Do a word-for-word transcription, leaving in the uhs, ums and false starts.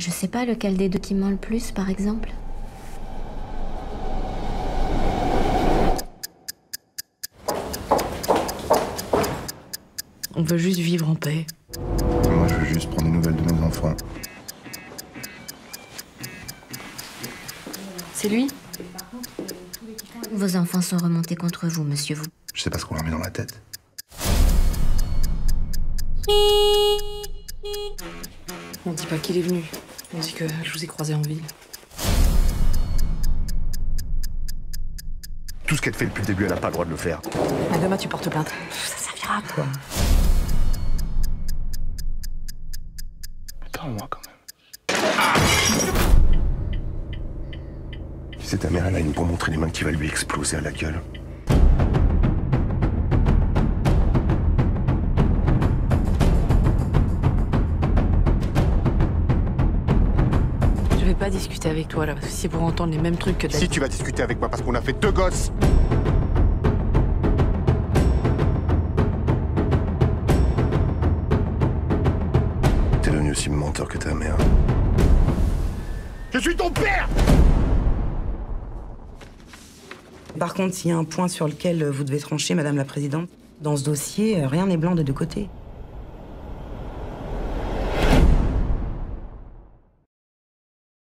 Je sais pas lequel des deux qui ment le plus, par exemple. On veut juste vivre en paix. Moi, je veux juste prendre des nouvelles de mes enfants. C'est lui? Vos enfants sont remontés contre vous, monsieur. Vous. Je sais pas ce qu'on leur met dans la tête. On dit pas qu'il est venu. On dit que je vous ai croisé en ville. Tout ce qu'elle fait depuis le début, elle a pas le droit de le faire. À demain, tu portes plainte. Ça servira, quoi. Attends-moi, quand même. Ah, tu sais, ta mère, elle a une pour montrer les mains qui va lui exploser à la gueule. Je vais pas discuter avec toi là, c'est pour entendre les mêmes trucs que d'habitude. Si tu vas discuter avec moi parce qu'on a fait deux gosses. T'es devenu aussi menteur que ta mère. Je suis ton père! Par contre, il y a un point sur lequel vous devez trancher, Madame la Présidente. Dans ce dossier, rien n'est blanc des deux côtés.